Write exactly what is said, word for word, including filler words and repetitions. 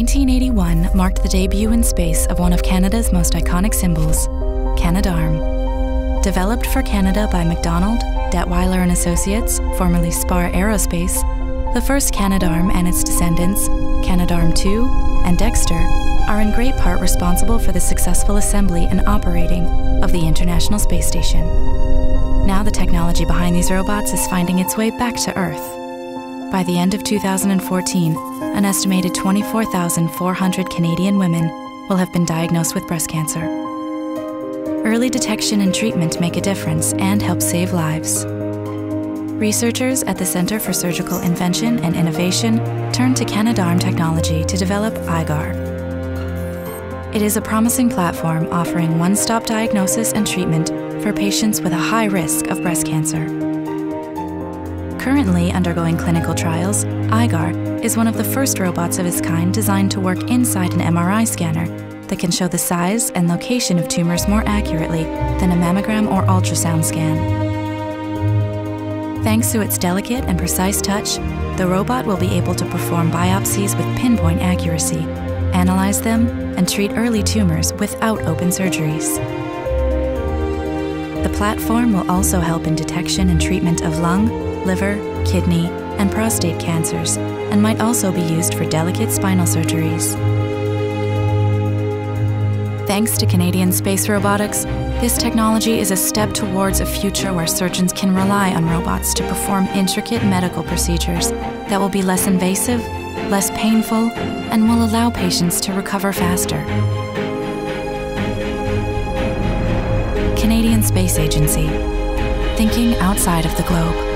nineteen eighty-one marked the debut in space of one of Canada's most iconic symbols, Canadarm. Developed for Canada by McDonald, Detweiler and Associates, formerly Spar Aerospace, the first Canadarm and its descendants, Canadarm two and Dextre, are in great part responsible for the successful assembly and operating of the International Space Station. Now the technology behind these robots is finding its way back to Earth. By the end of two thousand fourteen, an estimated twenty-four thousand four hundred Canadian women will have been diagnosed with breast cancer. Early detection and treatment make a difference and help save lives. Researchers at the Centre for Surgical Invention and Innovation turned to Canadarm technology to develop I G A R. It is a promising platform offering one-stop diagnosis and treatment for patients with a high risk of breast cancer. Currently undergoing clinical trials, I G A R is one of the first robots of its kind designed to work inside an M R I scanner that can show the size and location of tumors more accurately than a mammogram or ultrasound scan. Thanks to its delicate and precise touch, the robot will be able to perform biopsies with pinpoint accuracy, analyze them, and treat early tumors without open surgeries. The platform will also help in detection and treatment of lung, liver, kidney, and prostate cancers, and might also be used for delicate spinal surgeries. Thanks to Canadian Space Robotics, this technology is a step towards a future where surgeons can rely on robots to perform intricate medical procedures that will be less invasive, less painful, and will allow patients to recover faster. Canadian Space Agency, thinking outside of the globe.